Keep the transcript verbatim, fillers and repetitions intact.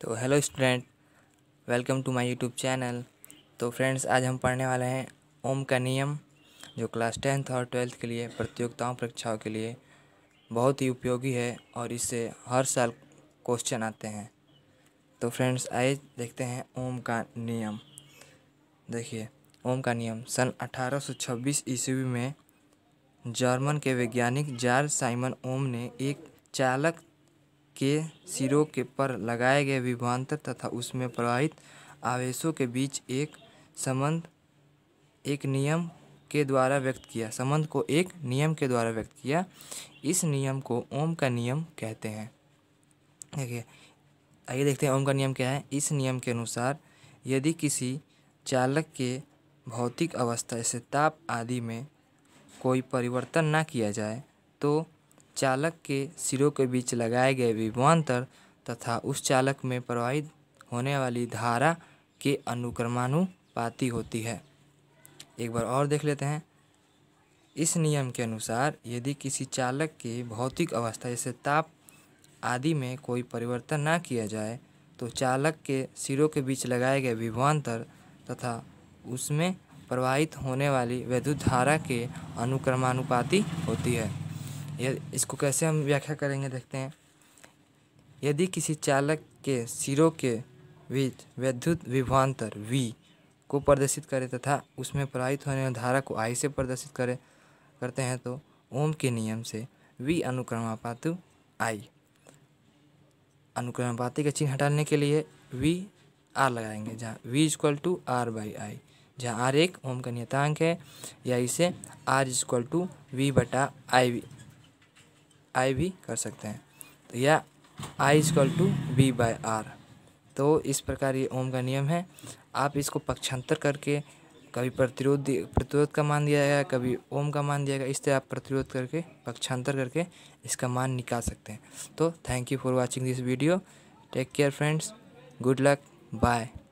तो hello student, welcome to my YouTube channel. तो friends, आज हम पढ़ने वाले हैं ओम का नियम, जो क्लास टेंथ और ट्वेल्थ के लिए प्रतियोगिताओं परीक्षाओं के लिए बहुत ही उपयोगी है और इससे हर साल क्वेश्चन आते हैं। तो फ्रेंड्स, आइए देखते हैं ओम का नियम। देखिए, ओम का नियम सन अठारह सौ छब्बीस ईस्वी में जर्मन के वैज्ञानिक जार्ज साइमन ओम ने एक चालक के सिरों के पर लगाए गए विभवांतर तथा उसमें प्रवाहित आवेशों के बीच एक संबंध एक नियम के द्वारा व्यक्त किया संबंध को एक नियम के द्वारा व्यक्त किया। इस नियम को ओम का नियम कहते हैं। देखिए, आइए देखते हैं ओम का नियम क्या है। इस नियम के अनुसार यदि किसी चालक के भौतिक अवस्था जैसे ताप आदि में कोई परिवर्तन ना किया जाए तो चालक के सिरों के बीच लगाए गए विभवांतर तथा उस चालक में प्रवाहित होने वाली धारा के अनुक्रमानुपाती होती है। एक बार और देख लेते हैं। इस नियम के अनुसार यदि किसी चालक के भौतिक अवस्था जैसे ताप आदि में कोई परिवर्तन ना किया जाए तो चालक के सिरों के बीच लगाए गए विभवांतर तथा उसमें प्रवाहित होने वाली विद्युत धारा के अनुक्रमानुपाती होती है। इसको कैसे हम व्याख्या करेंगे, देखते हैं। यदि किसी चालक के सिरों के बीच विद्युत विभवांतर V को प्रदर्शित करें तथा उसमें प्रवाहित होने वाली धारा को I से प्रदर्शित करें करते हैं तो ओम के नियम से V अनुक्रमानुपाती I अनुक्रमानुपाती का चिन्ह हटाने के लिए V R लगाएंगे, जहाँ V equal to R by I, जहाँ R एक ओम का नियतांक है, या इसे R इक्वल टू वी बटा आई आई भी कर सकते हैं, तो या I equal to B by R. तो इस प्रकार ये ओम का नियम है। आप इसको पक्षांतर करके कभी प्रतिरोध प्रतिरोध का मान दिया जाएगा, कभी ओम का मान दिया जाएगा। इससे आप प्रतिरोध करके पक्षांतर करके इसका मान निकाल सकते हैं। तो thank you for watching this video. Take care friends, good luck, bye.